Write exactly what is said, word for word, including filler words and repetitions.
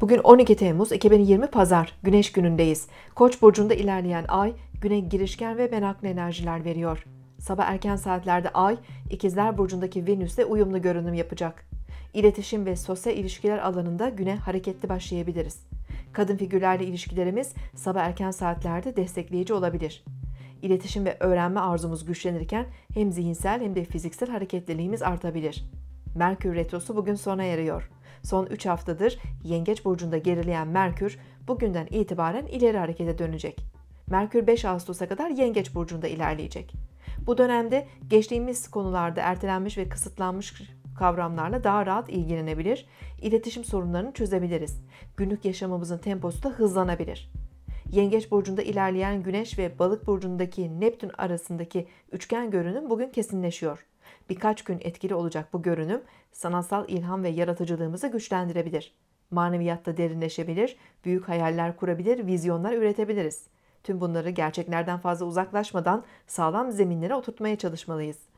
Bugün on iki Temmuz iki bin yirmi Pazar, Güneş günündeyiz. Koç burcunda ilerleyen ay, güne girişken ve meraklı enerjiler veriyor. Sabah erken saatlerde ay, İkizler burcundaki Venüs'le uyumlu görünüm yapacak. İletişim ve sosyal ilişkiler alanında güne hareketli başlayabiliriz. Kadın figürlerle ilişkilerimiz sabah erken saatlerde destekleyici olabilir. İletişim ve öğrenme arzumuz güçlenirken hem zihinsel hem de fiziksel hareketliliğimiz artabilir. Merkür retrosu bugün sona eriyor. Son üç haftadır Yengeç burcunda gerileyen Merkür bugünden itibaren ileri harekete dönecek. Merkür beş Ağustos'a kadar Yengeç burcunda ilerleyecek. Bu dönemde geçtiğimiz konularda ertelenmiş ve kısıtlanmış kavramlarla daha rahat ilgilenebilir, iletişim sorunlarını çözebiliriz. Günlük yaşamımızın temposu da hızlanabilir. Yengeç burcunda ilerleyen Güneş ve Balık burcundaki Neptün arasındaki üçgen görünüm bugün kesinleşiyor. Birkaç gün etkili olacak bu görünüm, sanatsal ilham ve yaratıcılığımızı güçlendirebilir. Maneviyatta derinleşebilir, büyük hayaller kurabilir, vizyonlar üretebiliriz. Tüm bunları gerçeklerden fazla uzaklaşmadan sağlam zeminlere oturtmaya çalışmalıyız.